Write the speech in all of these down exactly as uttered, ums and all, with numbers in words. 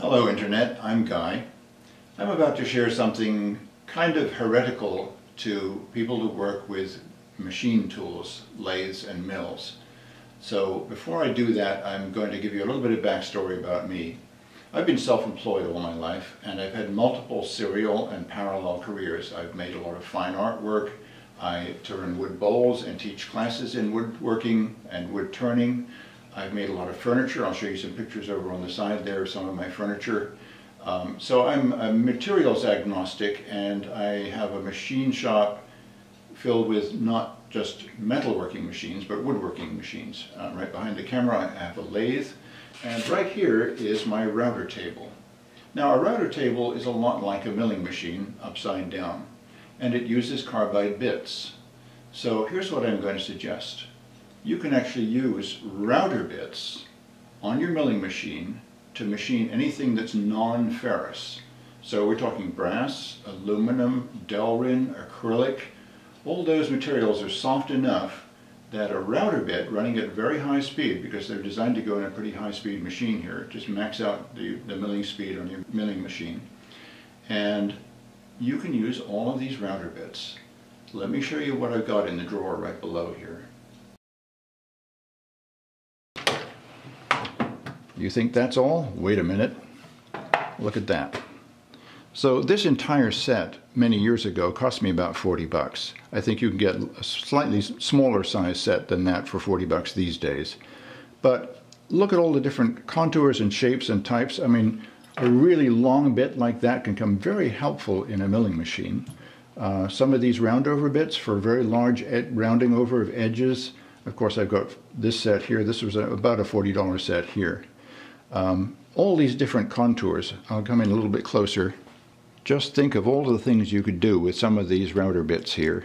Hello Internet, I'm Guy. I'm about to share something kind of heretical to people who work with machine tools, lathes and mills. So before I do that, I'm going to give you a little bit of backstory about me. I've been self-employed all my life, and I've had multiple serial and parallel careers. I've made a lot of fine artwork. I turn wood bowls and teach classes in woodworking and wood turning. I've made a lot of furniture. I'll show you some pictures over on the side there of some of my furniture. Um, so I'm a materials agnostic, and I have a machine shop filled with not just metalworking machines, but woodworking machines. Uh, right behind the camera I have a lathe, and right here is my router table. Now a router table is a lot like a milling machine upside down, and it uses carbide bits. So here's what I'm going to suggest. You can actually use router bits on your milling machine to machine anything that's non-ferrous. So we're talking brass, aluminum, delrin, acrylic. All those materials are soft enough that a router bit running at very high speed, because they're designed to go in a pretty high speed machine here, just max out the, the milling speed on your milling machine. And you can use all of these router bits. Let me show you what I've got in the drawer right below here. You think that's all? Wait a minute. Look at that. So this entire set many years ago cost me about forty bucks. I think you can get a slightly smaller size set than that for forty bucks these days. But look at all the different contours and shapes and types. I mean, a really long bit like that can come very helpful in a milling machine. Uh, some of these roundover bits for very large rounding over of edges. Of course, I've got this set here. This was a, about a forty dollar set here. Um, all these different contours, I'll come in a little bit closer. Just think of all the things you could do with some of these router bits here.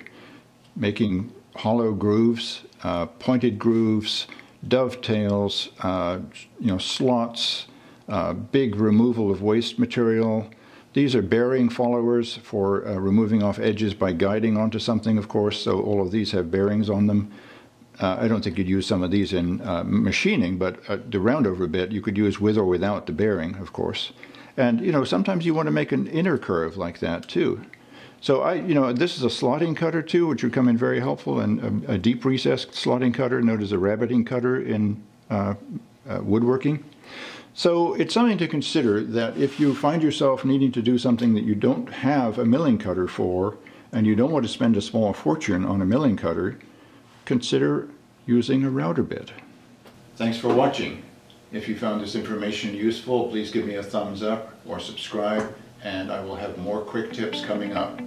Making hollow grooves, uh, pointed grooves, dovetails, uh, you know, slots, uh, big removal of waste material. These are bearing followers for uh, removing off edges by guiding onto something, of course, so all of these have bearings on them. Uh, I don't think you'd use some of these in uh, machining, but uh, the roundover bit you could use with or without the bearing, of course. And, you know, sometimes you want to make an inner curve like that, too. So, I, you know, this is a slotting cutter, too, which would come in very helpful, and a, a deep recess slotting cutter, known as a rabbeting cutter in uh, uh, woodworking. So it's something to consider, that if you find yourself needing to do something that you don't have a milling cutter for, and you don't want to spend a small fortune on a milling cutter, consider using a router bit. Thanks for watching. If you found this information useful, please give me a thumbs up or subscribe, and I will have more quick tips coming up.